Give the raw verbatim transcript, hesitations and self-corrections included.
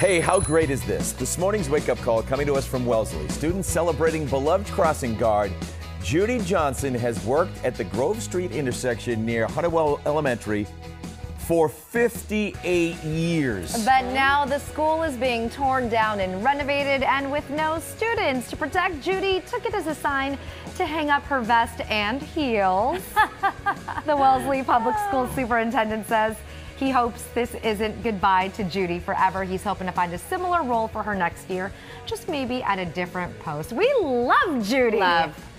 Hey, how great is this? This morning's wake-up call coming to us from Wellesley. Students celebrating beloved crossing guard Judy Johnson has worked at the Grove Street intersection near Honeywell Elementary for fifty-eight years. But now the school is being torn down and renovated, and with no students to protect, Judy took it as a sign to hang up her vest and heels. The Wellesley Public Schools superintendent says he hopes this isn't goodbye to Judy forever. He's hoping to find a similar role for her next year, just maybe at a different post. We love Judy. Love.